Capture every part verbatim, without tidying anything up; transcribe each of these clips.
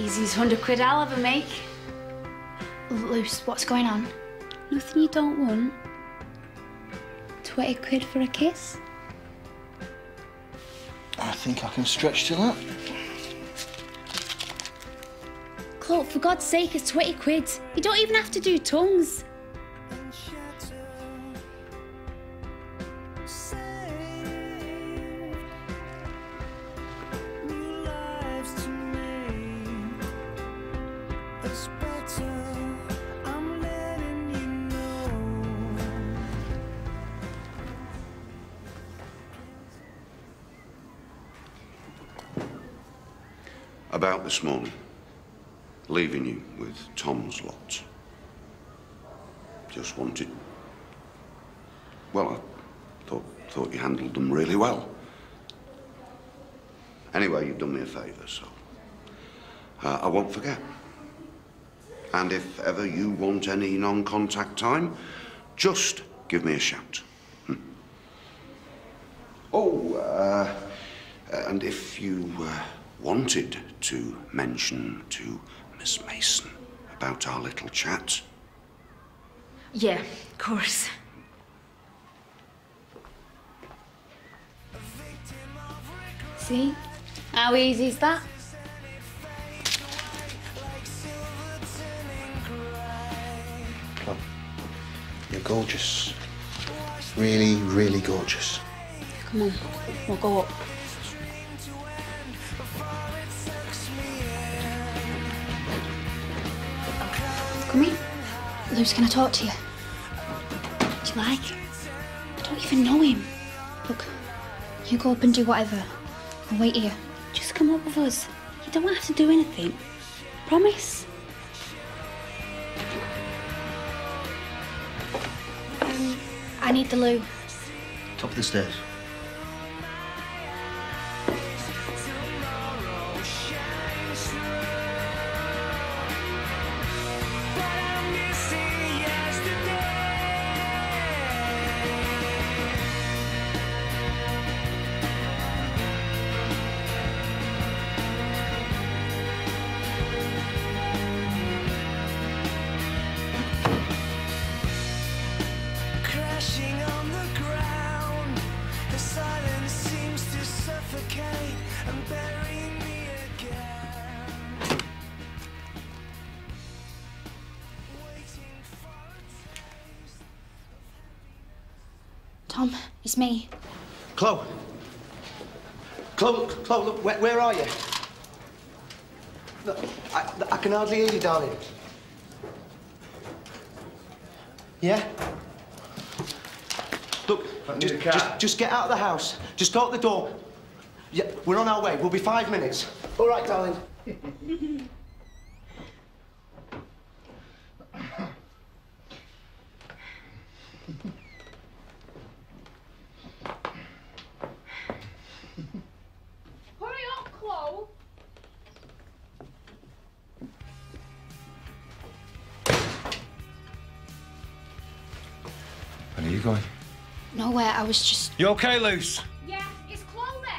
Easiest hundred quid I'll ever make. Luce, what's going on? Nothing you don't want. Twenty quid for a kiss? I think I can stretch to that. Chlo, for God's sake, it's twenty quid. You don't even have to do tongues. About this morning, leaving you with Tom's lot. Just wanted... Well, I thought, thought you handled them really well. Anyway, you've done me a favour, so... Uh, I won't forget. And if ever you want any non-contact time, just give me a shout. Hmm. Oh, uh, and if you... Uh, wanted to mention to Miss Mason about our little chat. Yeah, of course. See? How easy is that? Chlo, you're gorgeous. Really, really gorgeous. Come on, we'll go up. Come here. Luce, can I talk to you? Do you like? I don't even know him. Look, you go up and do whatever. I'll wait here. Just come up with us. You don't have to do anything. Promise? Um, I need the loo. Top of the stairs. Tom, it's me. Chlo. Chlo, Chlo, look, where, where are you? Look, I, I can hardly hear you, darling. Yeah? Look, just, just, just get out of the house. Just go out the door. Yeah, we're on our way. We'll be five minutes. All right, darling. Where are you going? Nowhere, I was just... You okay, Luce? Yeah, is Chlo there?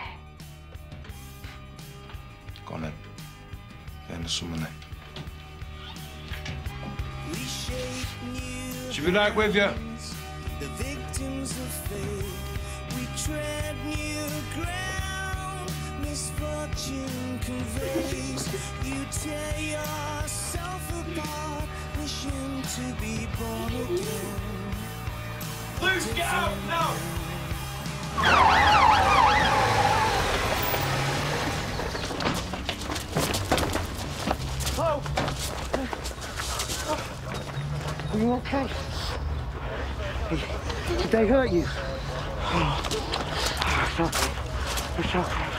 Go on then. Then there's someone there. She'll be right with you. The victims of fate, we tread new ground. Misfortune conveys, you tear yourself apart, wishing to be born again. Luce, get out now! Chlo! Are you okay? Did they hurt you? Oh, it's okay. It's okay.